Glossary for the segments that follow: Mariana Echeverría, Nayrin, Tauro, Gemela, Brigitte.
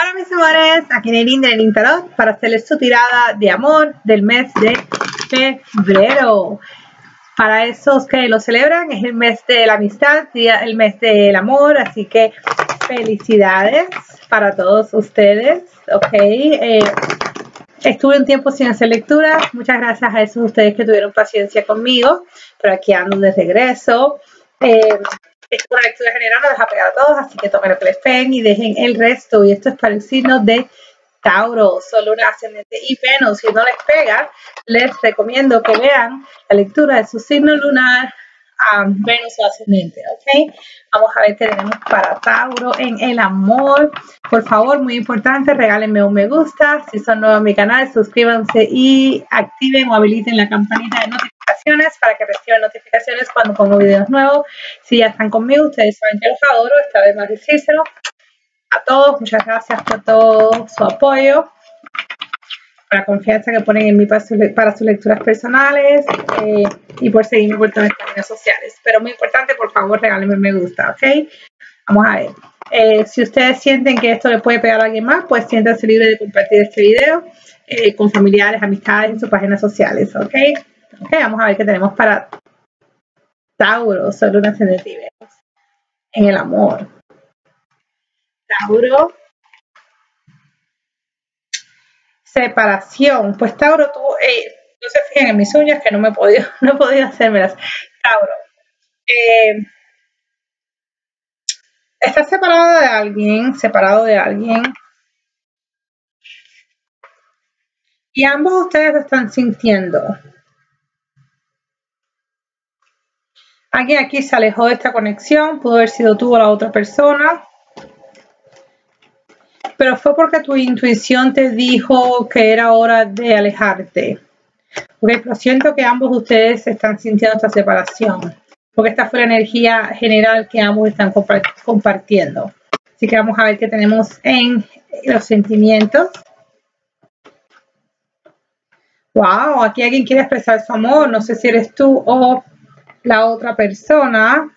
Hola mis amores, aquí Nayrin de Nayrin Tarot para hacerles su tirada de amor del mes de febrero. Para esos que lo celebran, es el mes de la amistad, el mes del amor, así que felicidades para todos ustedes, ok. Estuve un tiempo sin hacer lectura, muchas gracias a esos de ustedes que tuvieron paciencia conmigo, pero aquí ando de regreso. Es una lectura general, no les va a pegar a todos, así que tomen lo que les peguen y dejen el resto. Y esto es para el signo de Tauro, Sol, Luna, Ascendente y Venus. Si no les pega, les recomiendo que vean la lectura de su signo lunar, Venus o Ascendente, ¿ok? Vamos a ver qué tenemos para Tauro en el amor. Por favor, muy importante, regálenme un me gusta. Si son nuevos a mi canal, suscríbanse y activen o habiliten la campanita de notificaciones para que reciban notificaciones cuando pongo videos nuevos. Si ya están conmigo, ustedes saben que los adoro, esta vez más decírselo. A todos, muchas gracias por todo su apoyo, por la confianza que ponen en mí para sus lecturas personales y por seguirme por todas mis redes sociales. Pero muy importante, por favor, regálenme un me gusta, ¿ok? Vamos a ver. Si ustedes sienten que esto le puede pegar a alguien más, pues siéntanse libres de compartir este video con familiares, amistades en sus páginas sociales, ¿ok? Ok, vamos a ver qué tenemos para Tauro, Sol, Luna, Ascendente y Venus en el amor. Tauro, separación. Pues Tauro, tú, no se fijen en mis uñas que no he podido hacérmelas. Tauro, estás separado de alguien, y ambos ustedes lo están sintiendo. Alguien aquí se alejó de esta conexión, pudo haber sido tú o la otra persona, pero fue porque tu intuición te dijo que era hora de alejarte. Ok, pero siento que ambos ustedes están sintiendo esta separación, porque esta fue la energía general que ambos están compartiendo. Así que vamos a ver qué tenemos en los sentimientos. Wow, aquí alguien quiere expresar su amor, no sé si eres tú o la otra persona.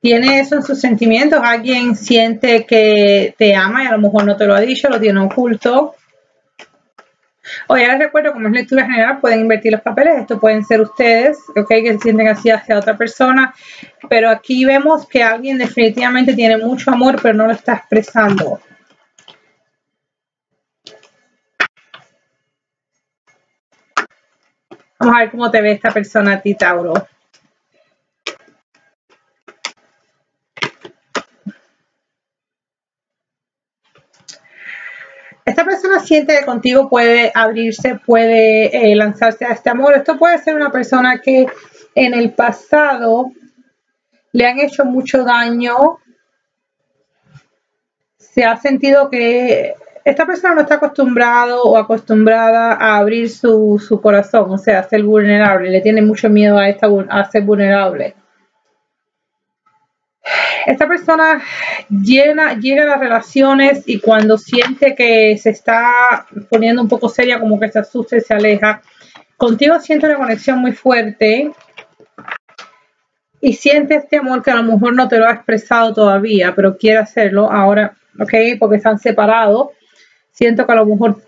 Tiene eso en sus sentimientos. Alguien siente que te ama y a lo mejor no te lo ha dicho, lo tiene oculto. O ya les recuerdo, como es lectura general, pueden invertir los papeles. Esto pueden ser ustedes, ok, que se sienten así hacia otra persona. Pero aquí vemos que alguien definitivamente tiene mucho amor, pero no lo está expresando. Vamos a ver cómo te ve esta persona a ti, Tauro. Esta persona siente que contigo puede abrirse, puede lanzarse a este amor. Esto puede ser una persona que en el pasado le han hecho mucho daño. Se ha sentido que esta persona no está acostumbrado o acostumbrada a abrir su corazón, o sea, a ser vulnerable. Le tiene mucho miedo a ser vulnerable. Esta persona llega a las relaciones y cuando siente que se está poniendo un poco seria, como que se asusta y se aleja. Contigo siente una conexión muy fuerte y siente este amor que a lo mejor no te lo ha expresado todavía, pero quiere hacerlo ahora, ¿ok? Porque están separados. Siento que a lo mejor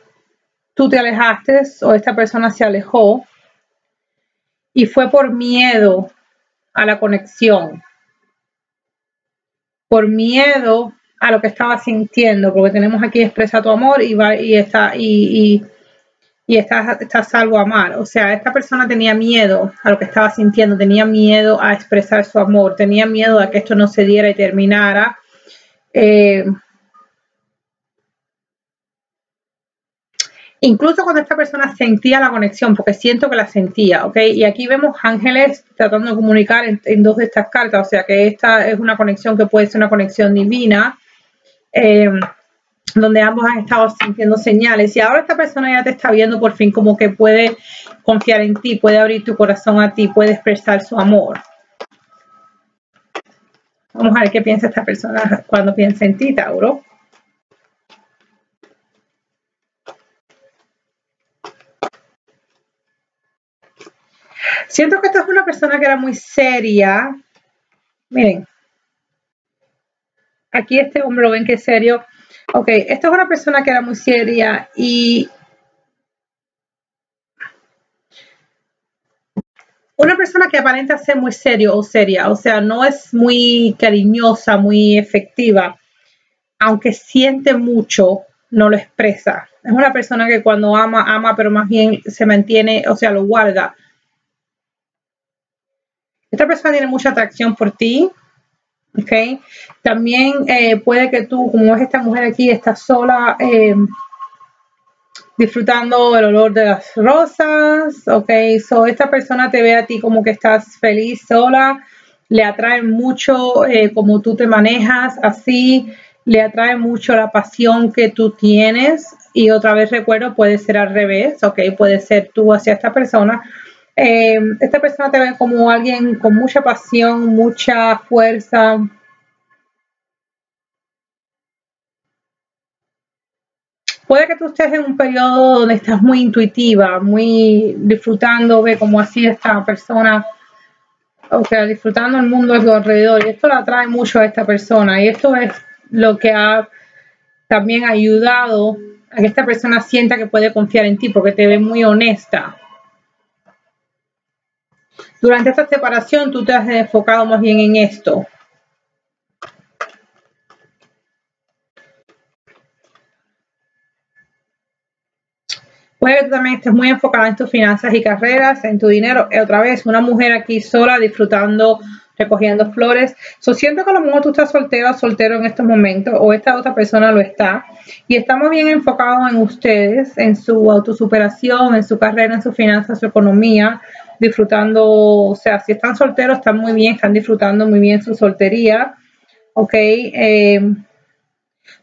tú te alejaste o esta persona se alejó y fue por miedo a la conexión, por miedo a lo que estaba sintiendo, porque tenemos aquí expresa tu amor y está salvo a amar. O sea, esta persona tenía miedo a lo que estaba sintiendo, tenía miedo a expresar su amor, tenía miedo a que esto no se diera y terminara. Incluso cuando esta persona sentía la conexión, porque siento que la sentía, ¿ok? Y aquí vemos ángeles tratando de comunicar en dos de estas cartas, o sea que esta es una conexión que puede ser una conexión divina, donde ambos han estado sintiendo señales. Y ahora esta persona ya te está viendo por fin como que puede confiar en ti, puede abrir tu corazón a ti, puede expresar su amor. Vamos a ver qué piensa esta persona cuando piensa en ti, Tauro. Siento que esta es una persona que era muy seria, Miren, aquí este hombre lo ven que es serio. Ok, esta es una persona que era muy seria y una persona que aparenta ser muy serio o seria, o sea, no es muy cariñosa, muy efectiva, aunque siente mucho, no lo expresa. Es una persona que cuando ama, ama, pero más bien se mantiene, o sea, lo guarda. Esta persona tiene mucha atracción por ti. Okay. También puede que tú, como es esta mujer aquí, estás sola disfrutando el olor de las rosas. Okay. So, esta persona te ve a ti como que estás feliz sola. Le atrae mucho como tú te manejas así. Le atrae mucho la pasión que tú tienes. Y otra vez recuerdo, puede ser al revés. Okay. Puede ser tú hacia esta persona. Esta persona te ve como alguien con mucha pasión, mucha fuerza. Puede que tú estés en un periodo donde estás muy intuitiva, muy disfrutando, ve como así esta persona, o sea, disfrutando el mundo a tu alrededor. Y esto la atrae mucho a esta persona. Y esto es lo que ha también ayudado a que esta persona sienta que puede confiar en ti, porque te ve muy honesta. Durante esta separación, tú te has enfocado más bien en esto. Puede que tú también estés muy enfocada en tus finanzas y carreras, en tu dinero. Otra vez, una mujer aquí sola, disfrutando, recogiendo flores. So, siento que a lo mejor tú estás soltera o soltero en estos momentos, o esta otra persona lo está. Y estamos bien enfocados en ustedes, en su autosuperación, en su carrera, en sus finanzas, su economía. Disfrutando, o sea, si están solteros, están muy bien, están disfrutando muy bien su soltería, ok,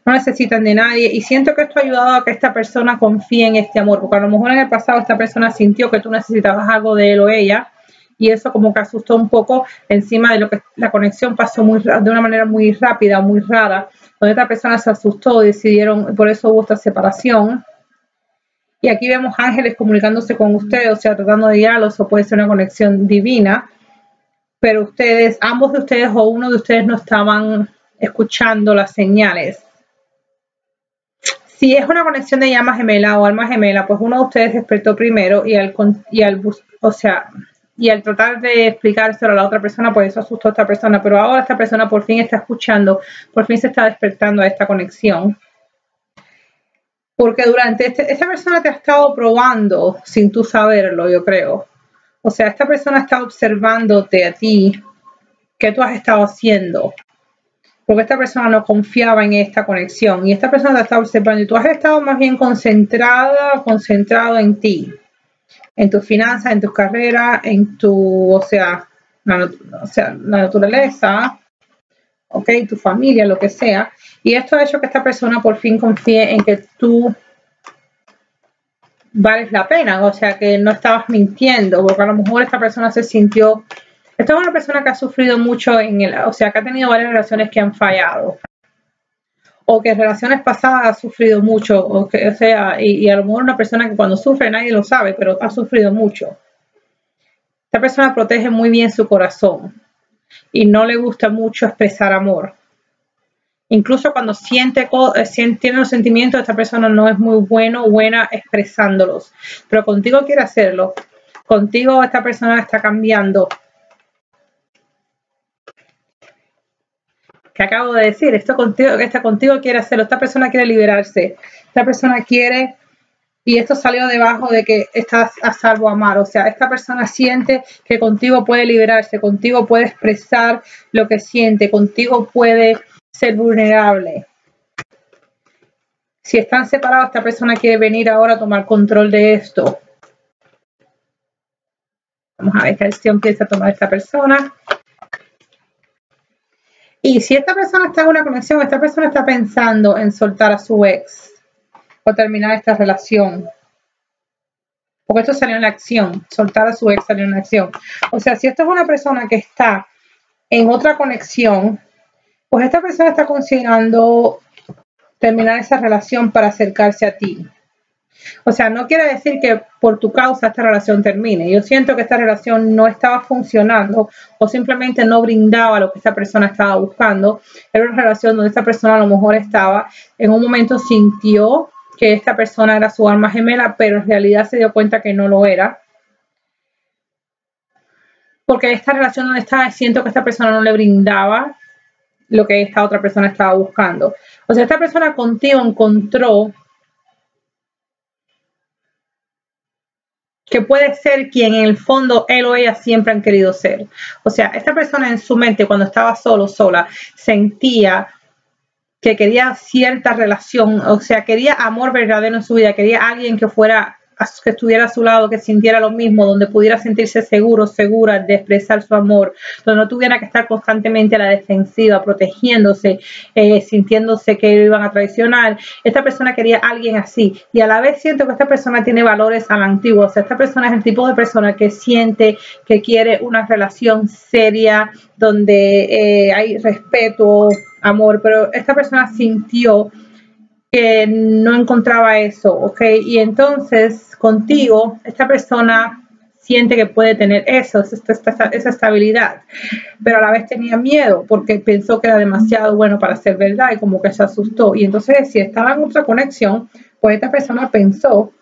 no necesitan de nadie, y siento que esto ha ayudado a que esta persona confíe en este amor, porque a lo mejor en el pasado esta persona sintió que tú necesitabas algo de él o ella, y eso como que asustó un poco, encima de lo que la conexión pasó de una manera muy rápida, muy rara, donde esta persona se asustó, decidieron, por eso hubo esta separación. Y aquí vemos ángeles comunicándose con ustedes, o sea, tratando de guiarlos, o puede ser una conexión divina. Pero ustedes, ambos de ustedes o uno de ustedes no estaban escuchando las señales. Si es una conexión de llama gemela o alma gemela, pues uno de ustedes despertó primero y al tratar de explicárselo a la otra persona, pues eso asustó a esta persona. Pero ahora esta persona por fin está escuchando, por fin se está despertando a esta conexión. Porque durante esta persona te ha estado probando sin tú saberlo, yo creo. O sea, esta persona está observándote a ti, qué tú has estado haciendo. Porque esta persona no confiaba en esta conexión. Y esta persona te está observando y tú has estado más bien concentrada, concentrado en ti. En tus finanzas, en tus carreras, en tu, la naturaleza. Ok, tu familia, lo que sea. Y esto ha hecho que esta persona por fin confíe en que tú vales la pena. O sea, que no estabas mintiendo. Porque a lo mejor esta persona se sintió... Esta es una persona que ha sufrido mucho o sea, que ha tenido varias relaciones que han fallado. O que en relaciones pasadas ha sufrido mucho. Y a lo mejor una persona que cuando sufre nadie lo sabe, pero ha sufrido mucho. Esta persona protege muy bien su corazón. Y no le gusta mucho expresar amor. Incluso cuando tiene los sentimientos, esta persona no es muy buena expresándolos. Pero contigo quiere hacerlo. Contigo esta persona está cambiando. ¿Qué acabo de decir? Esto contigo, contigo quiere hacerlo. Esta persona quiere liberarse. Esta persona quiere... Y esto salió debajo de que estás a salvo a amar. O sea, esta persona siente que contigo puede liberarse, contigo puede expresar lo que siente, contigo puede ser vulnerable. Si están separados, esta persona quiere venir ahora a tomar control de esto. Vamos a ver qué acción piensa tomar esta persona. Y si esta persona está en una conexión, esta persona está pensando en soltar a su ex. O terminar esta relación. Porque esto salió en la acción. Soltar a su ex salió en la acción. O sea, si esto es una persona que está en otra conexión, pues esta persona está considerando terminar esa relación para acercarse a ti. O sea, no quiere decir que por tu causa esta relación termine. Yo siento que esta relación no estaba funcionando o simplemente no brindaba lo que esta persona estaba buscando. Era una relación donde esta persona a lo mejor estaba en un momento sintió que esta persona era su alma gemela, pero en realidad se dio cuenta que no lo era. Porque esta relación donde estaba, siento que esta persona no le brindaba lo que esta otra persona estaba buscando. O sea, esta persona contigo encontró que puede ser quien en el fondo él o ella siempre han querido ser. O sea, esta persona en su mente cuando estaba solo, sola, sentía que quería cierta relación, o sea, quería amor verdadero en su vida, quería alguien que fuera, que estuviera a su lado, que sintiera lo mismo, donde pudiera sentirse seguro, segura de expresar su amor, donde no tuviera que estar constantemente a la defensiva, protegiéndose, sintiéndose que lo iban a traicionar. Esta persona quería a alguien así y a la vez siento que esta persona tiene valores a la antigua. O sea, esta persona es el tipo de persona que siente que quiere una relación seria, donde hay respeto, amor, pero esta persona sintió que no encontraba eso, ¿ok? Y entonces, contigo, esta persona siente que puede tener eso, esa estabilidad, pero a la vez tenía miedo porque pensó que era demasiado bueno para ser verdad y como que se asustó. Y entonces, si estaba en otra conexión, pues esta persona pensó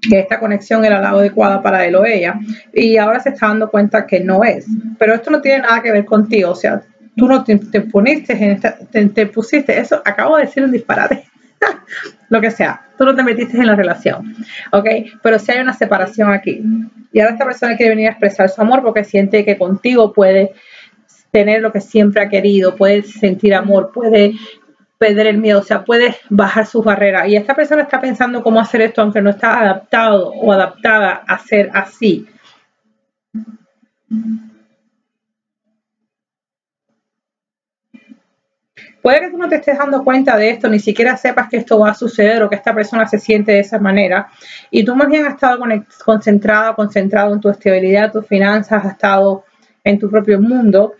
que esta conexión era la adecuada para él o ella y ahora se está dando cuenta que no es. Pero esto no tiene nada que ver contigo, o sea, tú no te pusiste, eso acabo de decir un disparate. Lo que sea, tú no te metiste en la relación, ¿ok? Pero sí hay una separación aquí. Y ahora esta persona quiere venir a expresar su amor porque siente que contigo puede tener lo que siempre ha querido, puede sentir amor, puede perder el miedo, o sea, puede bajar sus barreras. Y esta persona está pensando cómo hacer esto, aunque no está adaptado o adaptada a ser así. Puede que tú no te estés dando cuenta de esto, ni siquiera sepas que esto va a suceder o que esta persona se siente de esa manera. Y tú más bien has estado concentrada, concentrado en tu estabilidad, tus finanzas, has estado en tu propio mundo.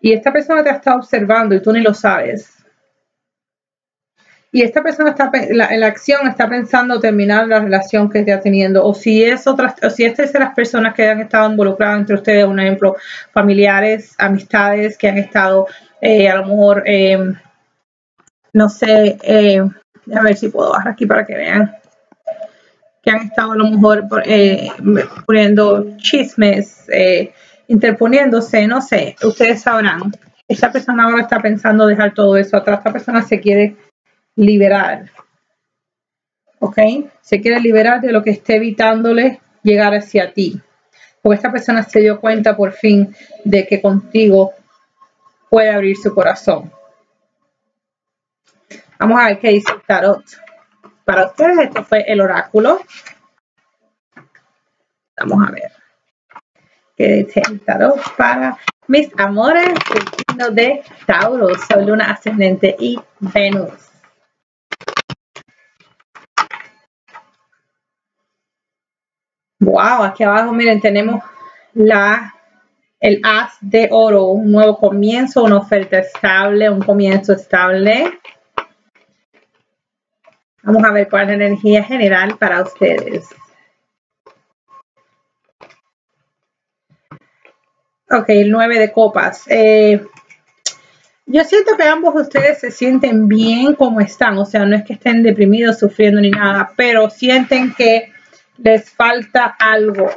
Y esta persona te ha estado observando y tú ni lo sabes. Y esta persona está en la acción, está pensando terminar la relación que está teniendo. O si es otras, o si es terceras personas que han estado involucradas entre ustedes, un ejemplo, familiares, amistades que han estado a lo mejor... no sé, a ver si puedo bajar aquí para que vean que han estado a lo mejor poniendo chismes, interponiéndose, no sé, ustedes sabrán. Esta persona ahora está pensando dejar todo eso atrás, esta persona se quiere liberar, ¿ok? Se quiere liberar de lo que esté evitándole llegar hacia ti, porque esta persona se dio cuenta por fin de que contigo puede abrir su corazón. Vamos a ver qué dice el tarot. Para ustedes esto fue el oráculo. Vamos a ver qué dice el tarot para mis amores del signo de Tauro, Sol, Luna, Ascendente y Venus. Wow, aquí abajo miren tenemos el as de oro, un nuevo comienzo, una oferta estable, un comienzo estable. Vamos a ver cuál es la energía general para ustedes. Ok, el 9 de copas. Yo siento que ambos ustedes se sienten bien como están. O sea, no es que estén deprimidos, sufriendo ni nada, pero sienten que les falta algo.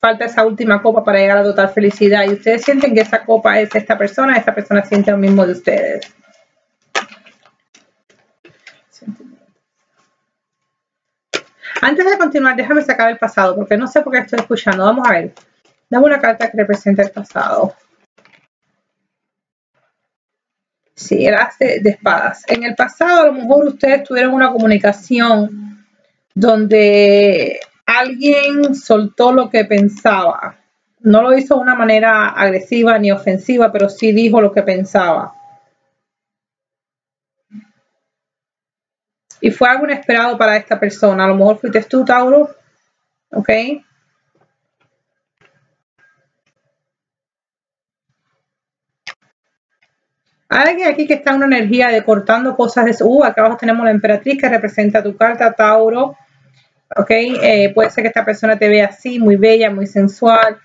Falta esa última copa para llegar a total felicidad. Y ustedes sienten que esa copa es esta persona siente lo mismo de ustedes. Antes de continuar, déjame sacar el pasado, porque no sé por qué estoy escuchando. Vamos a ver. Dame una carta que represente el pasado. Sí, el as de espadas. En el pasado, a lo mejor ustedes tuvieron una comunicación donde alguien soltó lo que pensaba. No lo hizo de una manera agresiva ni ofensiva, pero sí dijo lo que pensaba. Y fue algo inesperado para esta persona. A lo mejor fuiste tú, Tauro. ¿Ok? Hay alguien aquí que está en una energía de cortando cosas de su. Acá abajo tenemos la emperatriz que representa tu carta, Tauro. ¿ok? Puede ser que esta persona te vea así, muy bella, muy sensual.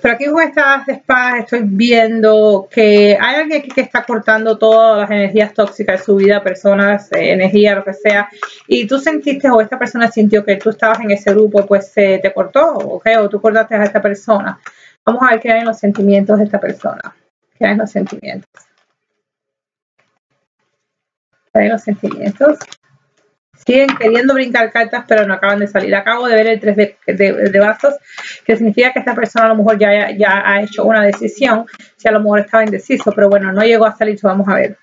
Pero aquí con estas espadas estoy viendo que hay alguien aquí que está cortando todas las energías tóxicas de su vida, personas, energía, lo que sea. Y tú sentiste o esta persona sintió que tú estabas en ese grupo, pues te cortó, ¿ok? O tú cortaste a esta persona. Vamos a ver qué hay en los sentimientos de esta persona. ¿Qué hay en los sentimientos? ¿Qué hay en los sentimientos? Siguen queriendo brincar cartas, pero no acaban de salir. Acabo de ver el 3 de bastos, que significa que esta persona a lo mejor ya ha hecho una decisión, si a lo mejor estaba indeciso, pero bueno, no llegó a salir. Vamos a ver.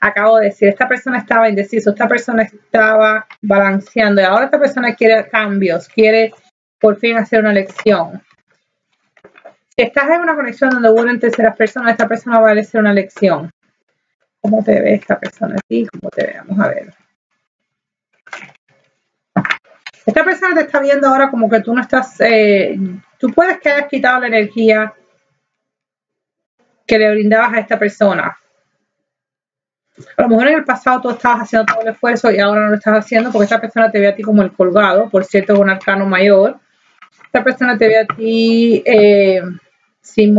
Acabo de decir, esta persona estaba indeciso, esta persona estaba balanceando, y ahora esta persona quiere cambios, quiere por fin hacer una elección. Si estás en una conexión donde vuelven terceras personas, esta persona va a hacer una elección. ¿Cómo te ve esta persona aquí? ¿Cómo te ve? Vamos a ver. Esta persona te está viendo ahora como que tú no estás, tú puedes que hayas quitado la energía que le brindabas a esta persona. A lo mejor en el pasado tú estabas haciendo todo el esfuerzo y ahora no lo estás haciendo porque esta persona te ve a ti como el colgado, por cierto, es un arcano mayor. Esta persona te ve a ti sin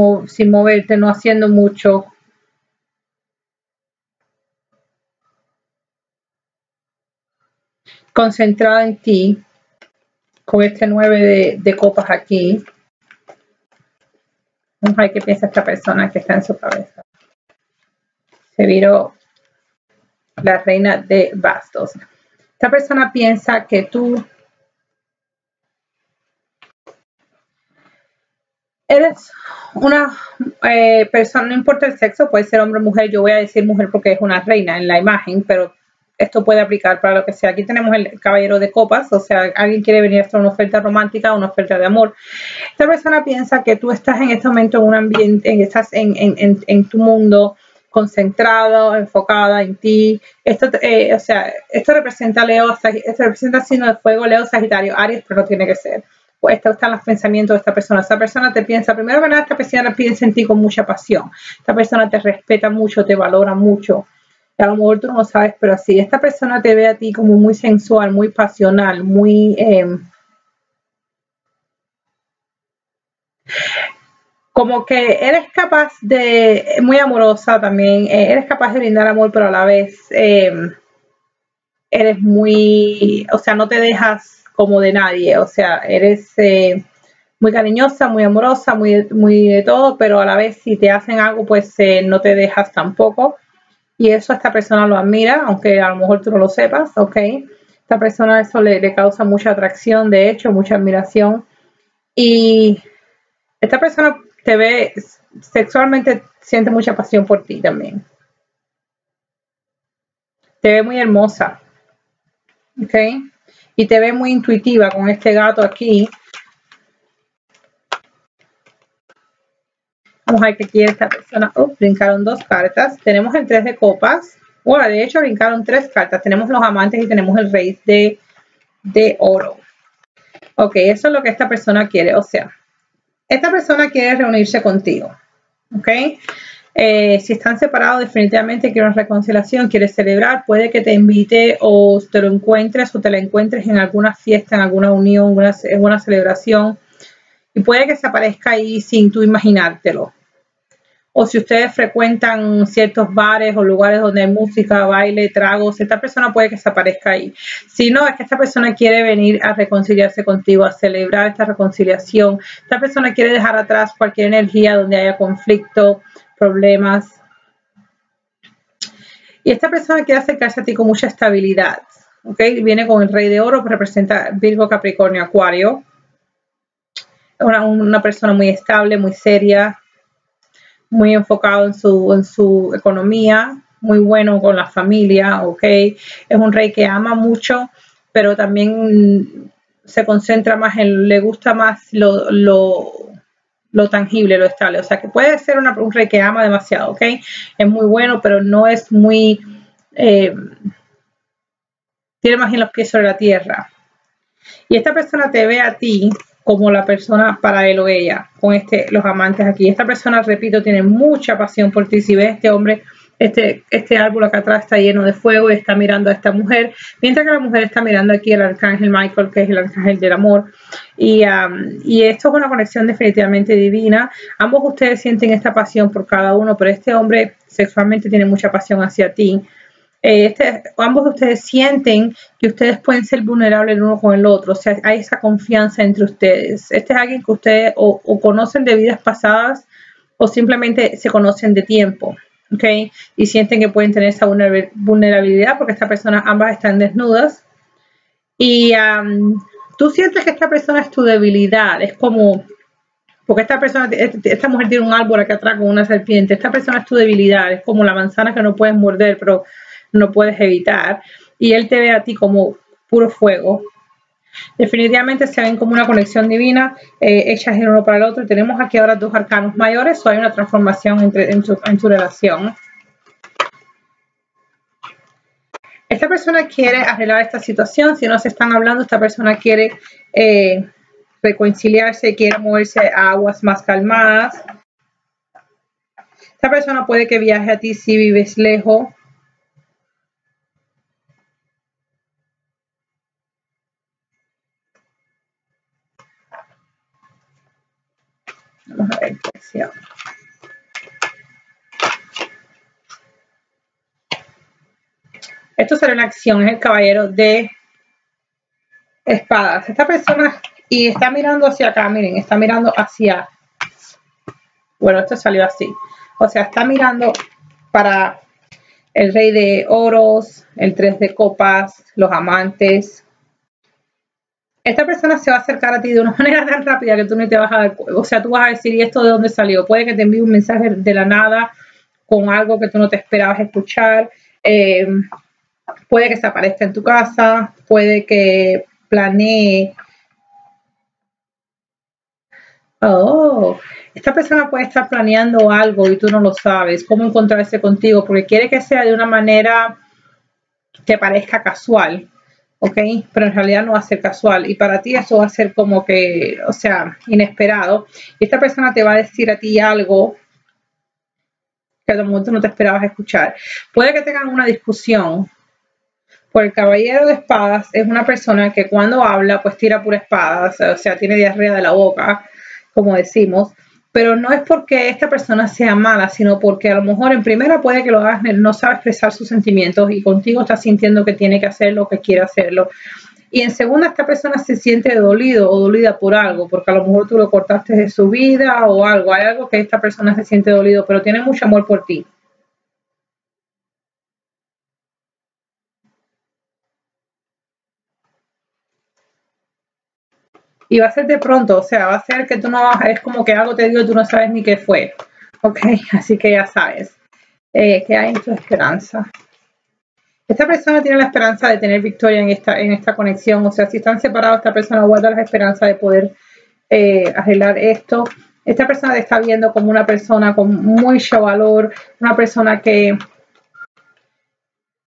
moverte, no haciendo mucho. Concentrada en ti. Con este 9 de copas aquí. Vamos a ver qué piensa esta persona que está en su cabeza. Se viró la reina de bastos. Esta persona piensa que tú eres una persona, no importa el sexo, puede ser hombre o mujer. Yo voy a decir mujer porque es una reina en la imagen, pero esto puede aplicar para lo que sea. Aquí tenemos el caballero de copas, o sea, alguien quiere venir a hacer una oferta romántica, una oferta de amor. Esta persona piensa que tú estás en este momento en un ambiente, estás en tu mundo, concentrado, enfocada en ti. Esto, o sea, esto representa Leo, esto representa signo de fuego, Leo, Sagitario, Aries, pero no tiene que ser. Pues estos están los pensamientos de esta persona. Esta persona te piensa, primero que nada, esta persona piensa en ti con mucha pasión. Esta persona te respeta mucho, te valora mucho. A lo mejor tú no lo sabes, pero así. Esta persona te ve a ti como muy sensual, muy pasional, muy como que eres capaz de, muy amorosa también, eres capaz de brindar amor, pero a la vez eres muy, o sea, no te dejas como de nadie, o sea, eres muy cariñosa, muy amorosa, muy de todo, pero a la vez si te hacen algo, pues no te dejas tampoco. Y eso esta persona lo admira, aunque a lo mejor tú no lo sepas, ¿ok? Esta persona eso le causa mucha atracción, de hecho, mucha admiración. Y esta persona te ve sexualmente, siente mucha pasión por ti también. Te ve muy hermosa, ¿ok? Y te ve muy intuitiva con este gato aquí. Vamos a ver qué quiere esta persona. Brincaron 2 cartas. Tenemos el 3 de copas. Bueno, de hecho brincaron 3 cartas. Tenemos los amantes y tenemos el rey de oro. Ok, eso es lo que esta persona quiere. O sea, esta persona quiere reunirse contigo. Ok. Si están separados, definitivamente quiere una reconciliación, quiere celebrar. Puede que te invite o te lo encuentres o te la encuentres en alguna fiesta, en alguna unión, en una celebración. Y puede que se aparezca ahí sin tú imaginártelo. O si ustedes frecuentan ciertos bares o lugares donde hay música, baile, tragos, esta persona puede que se aparezca ahí. Si no, es que esta persona quiere venir a reconciliarse contigo, a celebrar esta reconciliación. Esta persona quiere dejar atrás cualquier energía donde haya conflicto, problemas. Y esta persona quiere acercarse a ti con mucha estabilidad. ¿Ok? Viene con el rey de oro, representa Virgo, Capricornio, Acuario. Una persona muy estable, muy seria, muy enfocado en su economía, muy bueno con la familia, ¿ok? Es un rey que ama mucho, pero también se concentra más en, le gusta más lo tangible, lo estable. O sea, que puede ser un rey que ama demasiado, ¿ok? Es muy bueno, pero no es muy, tiene más bien los pies sobre la tierra. Y esta persona te ve a ti como la persona para él o ella, con los amantes aquí. Esta persona, repito, tiene mucha pasión por ti. Si ves este hombre, Este árbol acá atrás está lleno de fuego y está mirando a esta mujer, mientras que la mujer está mirando aquí al arcángel Michael, que es el arcángel del amor. Y esto es una conexión definitivamente divina. Ambos ustedes sienten esta pasión por cada uno, pero este hombre sexualmente tiene mucha pasión hacia ti. Ambos de ustedes sienten que ustedes pueden ser vulnerables el uno con el otro, o sea, hay esa confianza entre ustedes. Este es alguien que ustedes o conocen de vidas pasadas o simplemente se conocen de tiempo, ¿ok? Y sienten que pueden tener esa vulnerabilidad porque esta persona, ambas están desnudas. Y tú sientes que esta persona es tu debilidad, es como... Porque esta mujer tiene un árbol acá atrás con una serpiente. Esta persona es tu debilidad, es como la manzana que no puedes morder, pero no puedes evitar. Y él te ve a ti como puro fuego. Definitivamente se ven como una conexión divina, hechas el uno para el otro. Tenemos aquí ahora dos arcanos mayores, o hay una transformación en tu relación. Esta persona quiere arreglar esta situación. Si no se están hablando, esta persona quiere... reconciliarse, quiere moverse a aguas más calmadas. Esta persona puede que viaje a ti si vives lejos. Vamos a ver qué hacemos. Esto será una acción, es el caballero de espadas. Esta persona... Y está mirando hacia acá, miren, está mirando hacia... Bueno, esto salió así. O sea, está mirando para el rey de oros, el 3 de copas, los amantes. Esta persona se va a acercar a ti de una manera tan rápida que tú ni te vas a dar cuenta. O sea, tú vas a decir, ¿y esto de dónde salió? Puede que te envíe un mensaje de la nada con algo que tú no te esperabas escuchar. Puede que se aparezca en tu casa, puede que planee... Oh, esta persona puede estar planeando algo y tú no lo sabes, cómo encontrarse contigo, porque quiere que sea de una manera que parezca casual, ¿ok? Pero en realidad no va a ser casual y para ti eso va a ser como que, o sea, inesperado. Y esta persona te va a decir a ti algo que de momento no te esperabas escuchar. Puede que tengan una discusión, porque el caballero de espadas es una persona que cuando habla pues tira pura espada, o sea, tiene diarrea de la boca, como decimos, pero no es porque esta persona sea mala, sino porque a lo mejor en primera puede que lo hagas, no sabe expresar sus sentimientos y contigo está sintiendo que tiene que hacer lo que quiere hacerlo. Y en segunda, esta persona se siente dolido o dolida por algo, porque a lo mejor tú lo cortaste de su vida o algo. Hay algo que esta persona se siente dolido, pero tiene mucho amor por ti. Y va a ser de pronto, o sea, va a ser que tú no vas, es como que algo te digo y tú no sabes ni qué fue. Ok, así que ya sabes que hay en tu esperanza. Esta persona tiene la esperanza de tener victoria en esta conexión. O sea, si están separados, esta persona guarda la esperanza de poder arreglar esto. Esta persona te está viendo como una persona con mucho valor, una persona que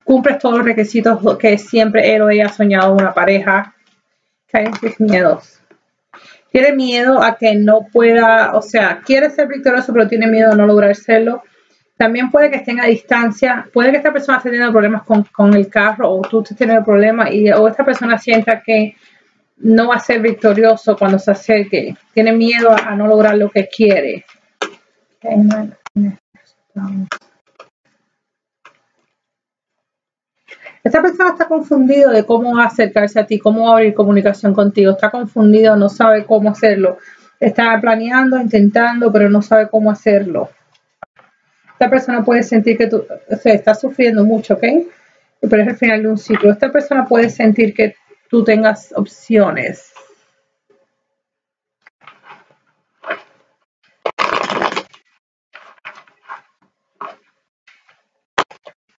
cumple todos los requisitos que siempre él o ella ha soñado en una pareja. Caen sus miedos. Tiene miedo a que no pueda, o sea, quiere ser victorioso, pero tiene miedo a no lograr serlo. También puede que estén a distancia, puede que esta persona esté teniendo problemas con el carro, o tú estés teniendo problemas, o esta persona sienta que no va a ser victorioso cuando se acerque. Tiene miedo a no lograr lo que quiere. Esta persona está confundida de cómo acercarse a ti, cómo abrir comunicación contigo. Está confundido, no sabe cómo hacerlo. Está planeando, intentando, pero no sabe cómo hacerlo. Esta persona puede sentir que tú, o sea, está sufriendo mucho, ¿ok? Pero es el final de un ciclo. Esta persona puede sentir que tú tengas opciones.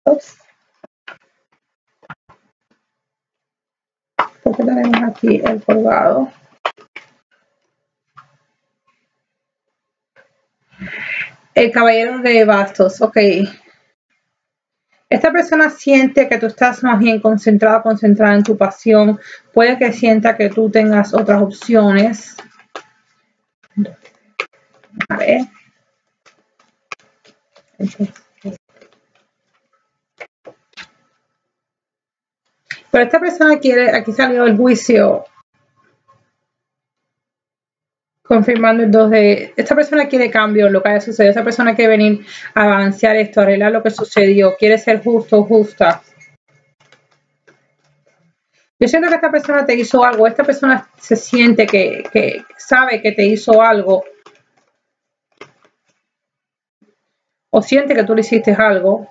Oops. Que tenemos aquí el colgado. El caballero de bastos, ok. Esta persona siente que tú estás más bien concentrada en tu pasión. Puede que sienta que tú tengas otras opciones. A ver. Pero esta persona quiere, aquí salió el juicio, confirmando el 2 de... Esta persona quiere cambio en lo que haya sucedido. Esta persona quiere venir a balancear esto, arreglar lo que sucedió. Quiere ser justo o justa. Yo siento que esta persona te hizo algo. Esta persona se siente que sabe que te hizo algo. O siente que tú le hiciste algo.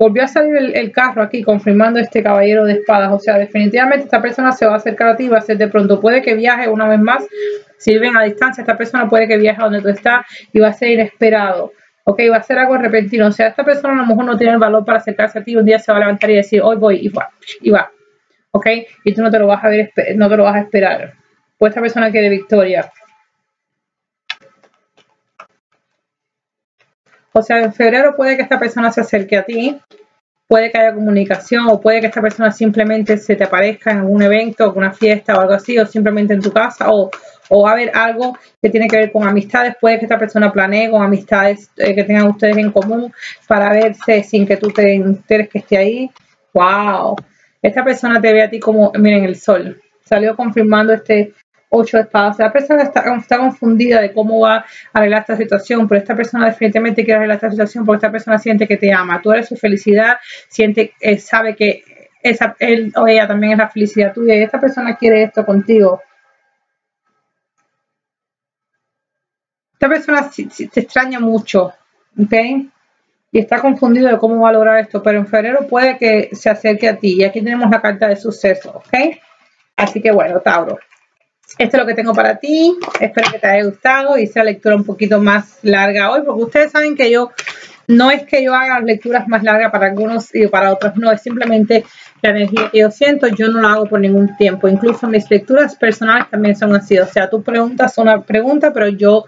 Volvió a salir el carro aquí, confirmando este caballero de espadas. O sea, definitivamente esta persona se va a acercar a ti, va a ser de pronto. Puede que viaje una vez más. Si viven a distancia, esta persona puede que viaje a donde tú estás y va a ser inesperado. Ok, va a ser algo repentino. O sea, esta persona a lo mejor no tiene el valor para acercarse a ti. Un día se va a levantar y decir, hoy voy, y va. ¿Ok? Y tú no te lo vas a ver, no te lo vas a esperar. Pues esta persona quiere victoria. O sea, en febrero puede que esta persona se acerque a ti, puede que haya comunicación, o puede que esta persona simplemente se te aparezca en algún evento, alguna fiesta o algo así, o simplemente en tu casa, o va a haber algo que tiene que ver con amistades. Puede que esta persona planee con amistades que tengan ustedes en común para verse sin que tú te enteres que esté ahí. ¡Wow! Esta persona te ve a ti como, miren, el sol. Salió confirmando este 8 de espadas. O sea, la persona está confundida de cómo va a arreglar esta situación, pero esta persona definitivamente quiere arreglar esta situación porque esta persona siente que te ama. Tú eres su felicidad, siente, sabe que esa, él o ella también es la felicidad tuya y esta persona quiere esto contigo. Esta persona te extraña mucho, ¿ok? Y está confundido de cómo va a lograr esto, pero en febrero puede que se acerque a ti. Y aquí tenemos la carta de suceso, ¿ok? Así que bueno, Tauro. Esto es lo que tengo para ti. Espero que te haya gustado. Hice la lectura un poquito más larga hoy, porque ustedes saben que yo, no es que yo haga lecturas más largas para algunos y para otros no. Es simplemente la energía que yo siento. Yo no la hago por ningún tiempo. Incluso mis lecturas personales también son así. O sea, tú preguntas una pregunta, pero yo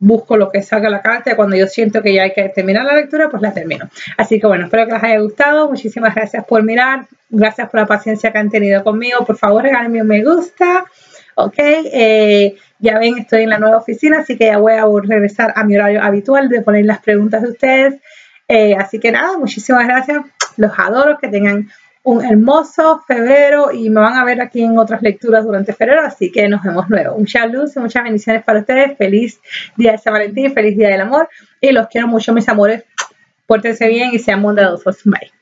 busco lo que salga la carta y cuando yo siento que ya hay que terminar la lectura, pues la termino. Así que bueno, espero que les haya gustado. Muchísimas gracias por mirar. Gracias por la paciencia que han tenido conmigo. Por favor, regálenme un me gusta. Ok, ya ven, estoy en la nueva oficina, así que ya voy a regresar a mi horario habitual de poner las preguntas de ustedes. Así que nada, muchísimas gracias. Los adoro, que tengan un hermoso febrero y me van a ver aquí en otras lecturas durante febrero, así que nos vemos luego. Mucha luz y muchas bendiciones para ustedes. Feliz día de San Valentín, feliz día del amor y los quiero mucho, mis amores. Pórtense bien y sean bondadosos. Bye.